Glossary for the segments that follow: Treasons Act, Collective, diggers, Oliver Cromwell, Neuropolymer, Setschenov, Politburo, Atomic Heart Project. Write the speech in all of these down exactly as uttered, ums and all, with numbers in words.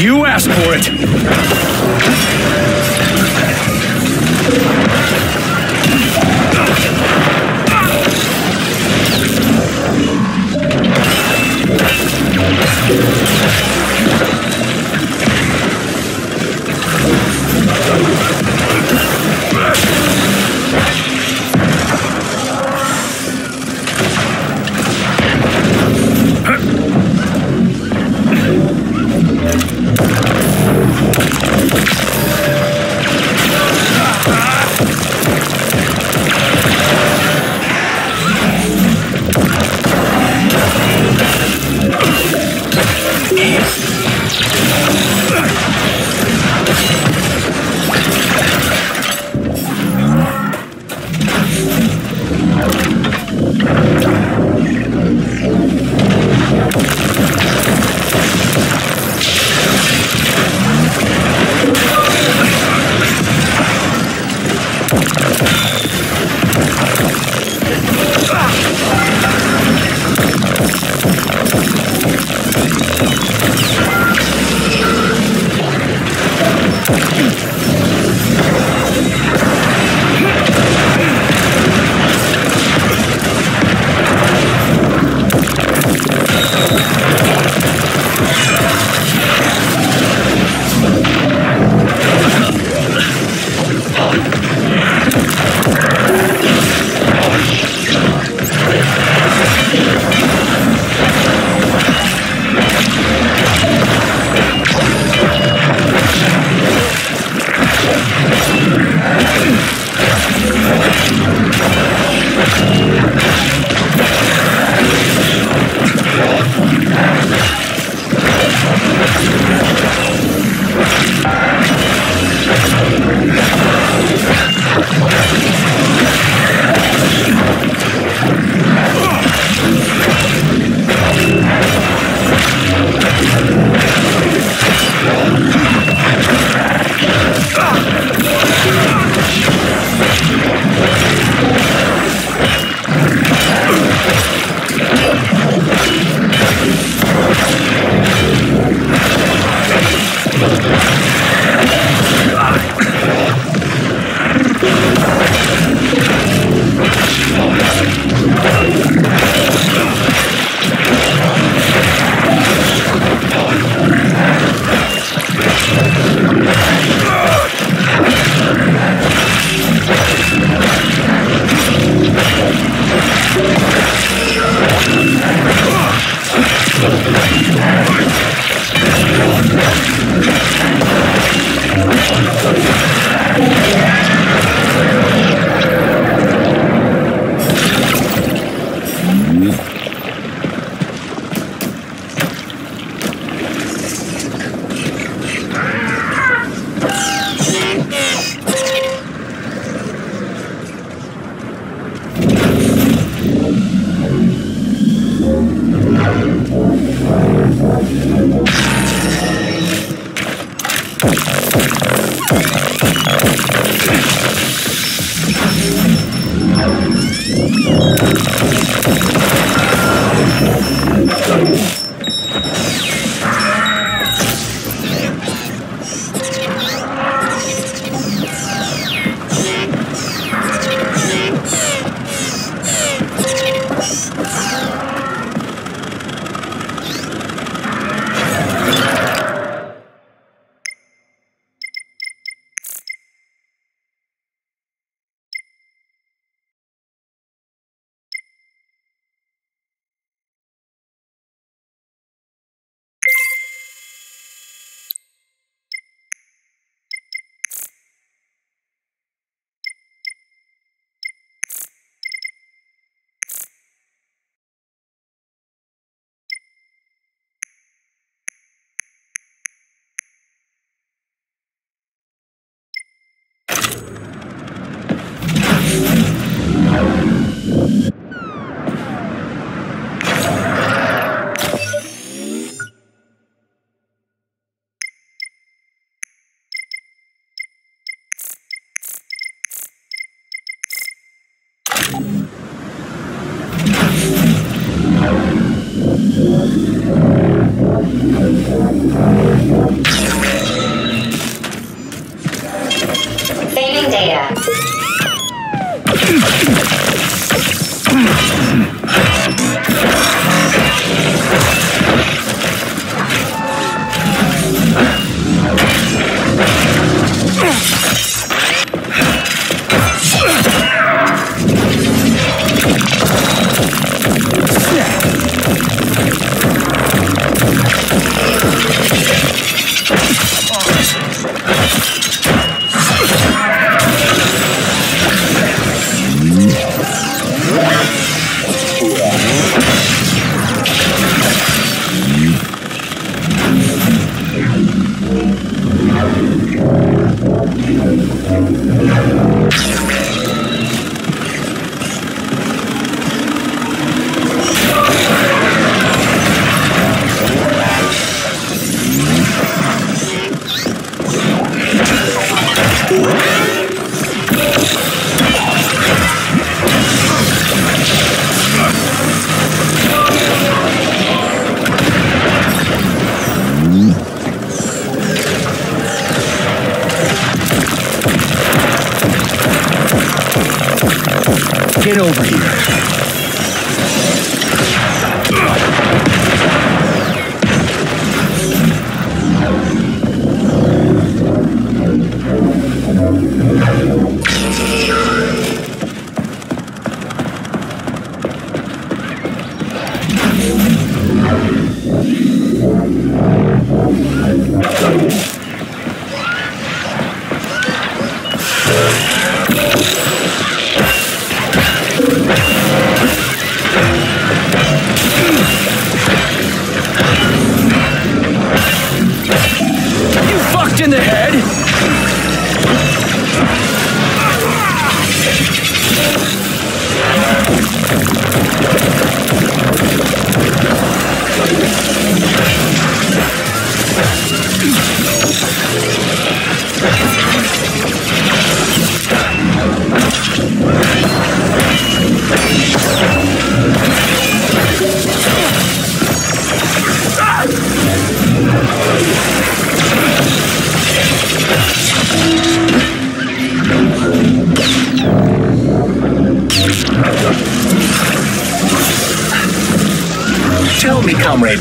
You asked for it! Thank you.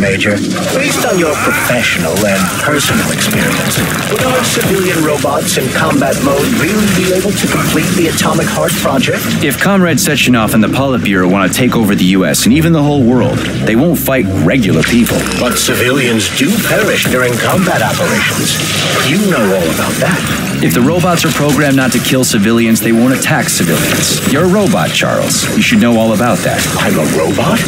Major, based on your professional and personal experience, would all civilian robots in combat mode really be able to complete the Atomic Heart Project? If Comrade Setschenov and the Politburo want to take over the U S and even the whole world, they won't fight regular people. But civilians do perish during combat operations. You know all about that. If the robots are programmed not to kill civilians, they won't attack civilians. You're a robot, Charles. You should know all about that. I'm a robot?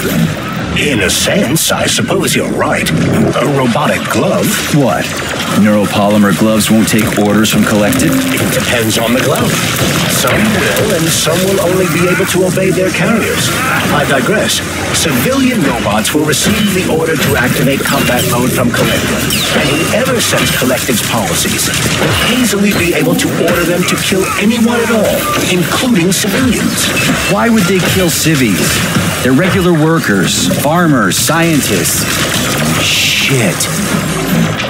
In a sense, I suppose you're right. A robotic glove? What? Neuropolymer gloves won't take orders from Collective? It depends on the glove. Some will, and some will only be able to obey their carriers. I digress. Civilian robots will receive the order to activate combat mode from Collective, and whoever sets Collective's policies will easily be able to order them to kill anyone at all, including civilians. Why would they kill civvies? They're regular workers, farmers, scientists. Shit.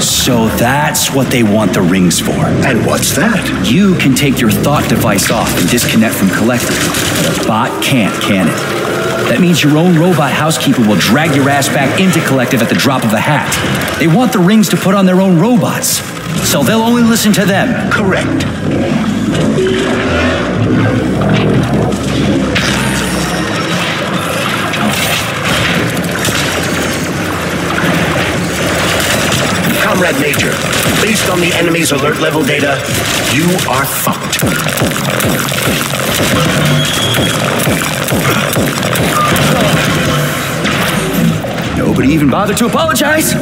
So that's what they want the rings for. And what's that? You can take your thought device off and disconnect from Collective. The bot can't, can it? That means your own robot housekeeper will drag your ass back into Collective at the drop of a hat. They want the rings to put on their own robots, so they'll only listen to them. Correct. Comrade Major, based on the enemy's alert level data, you are fucked. Nobody even bothered to apologize.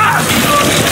Ah!